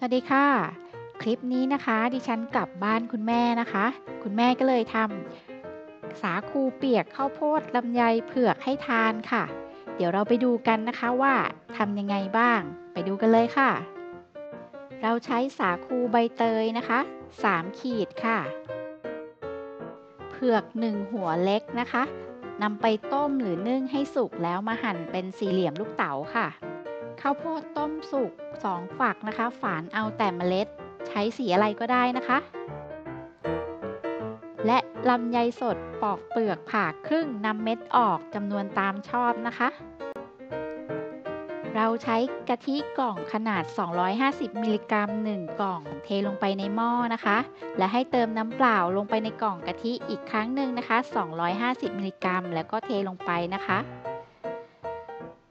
สวัสดีค่ะคลิปนี้นะคะดิฉันกลับบ้านคุณแม่นะคะคุณแม่ก็เลยทำสาคูเปียกข้าวโพดลำไยเผือกให้ทานค่ะเดี๋ยวเราไปดูกันนะคะว่าทำยังไงบ้างไปดูกันเลยค่ะเราใช้สาคูใบเตยนะคะ3ขีดค่ะเผือก1หัวเล็กนะคะนำไปต้มหรือนึ่งให้สุกแล้วมาหั่นเป็นสี่เหลี่ยมลูกเต๋าค่ะข้าวโพดต้มสุก2ฝักนะคะฝานเอาแต่เมล็ดใช้สีอะไรก็ได้นะคะและลำไยสดปอกเปลือกผ่าครึ่งนำเม็ดออกจำนวนตามชอบนะคะเราใช้กะทิกล่องขนาด250มิลลิกรัม1กล่องเทลงไปในหม้อนะคะและให้เติมน้ำเปล่าลงไปในกล่องกะทิอีกครั้งหนึ่งนะคะ250มิลลิกรัมแล้วก็เทลงไปนะคะ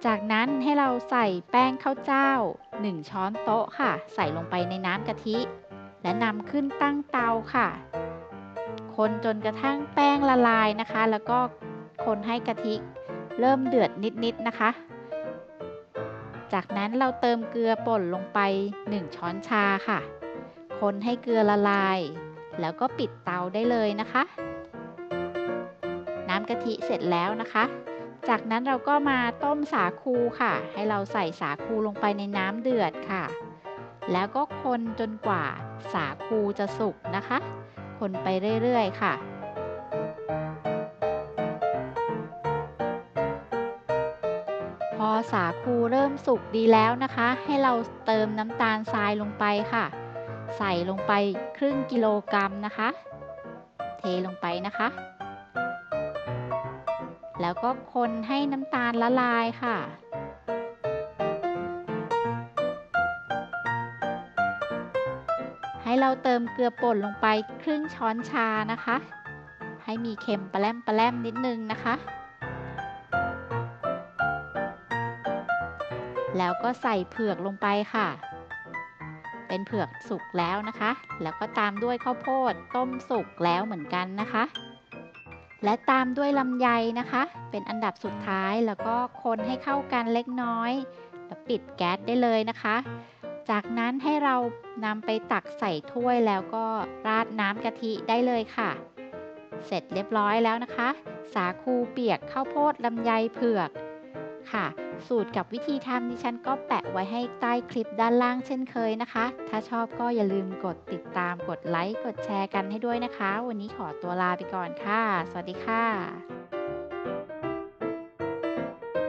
จากนั้นให้เราใส่แป้งข้าวเจ้า1ช้อนโต๊ะค่ะใส่ลงไปในน้ำกะทิและนำขึ้นตั้งเตาค่ะคนจนกระทั่งแป้งละลายนะคะแล้วก็คนให้กะทิเริ่มเดือดนิดๆนะคะจากนั้นเราเติมเกลือป่นลงไป1ช้อนชาค่ะคนให้เกลือละลายแล้วก็ปิดเตาได้เลยนะคะน้ำกะทิเสร็จแล้วนะคะจากนั้นเราก็มาต้มสาคูค่ะให้เราใส่สาคูลงไปในน้ำเดือดค่ะแล้วก็คนจนกว่าสาคูจะสุกนะคะคนไปเรื่อยๆค่ะพอสาคูเริ่มสุกดีแล้วนะคะให้เราเติมน้ำตาลทรายลงไปค่ะใส่ลงไปครึ่งกิโลกรัมนะคะเทลงไปนะคะแล้วก็คนให้น้ำตาลละลายค่ะให้เราเติมเกลือป่นลงไปครึ่งช้อนชานะคะให้มีเค็มแปร่มนิดนึงนะคะแล้วก็ใส่เผือกลงไปค่ะเป็นเผือกสุกแล้วนะคะแล้วก็ตามด้วยข้าวโพดต้มสุกแล้วเหมือนกันนะคะและตามด้วยลำไยนะคะเป็นอันดับสุดท้ายแล้วก็คนให้เข้ากันเล็กน้อยแล้วปิดแก๊สได้เลยนะคะจากนั้นให้เรานำไปตักใส่ถ้วยแล้วก็ราดน้ำกะทิได้เลยค่ะเสร็จเรียบร้อยแล้วนะคะสาคูเปียกข้าวโพดลำไยเผือกค่ะสูตรกับวิธีทำดิฉันก็แปะไว้ให้ใต้คลิปด้านล่างเช่นเคยนะคะถ้าชอบก็อย่าลืมกดติดตามกดไลค์กดแชร์กันให้ด้วยนะคะวันนี้ขอตัวลาไปก่อนค่ะสวัสดีค่ะ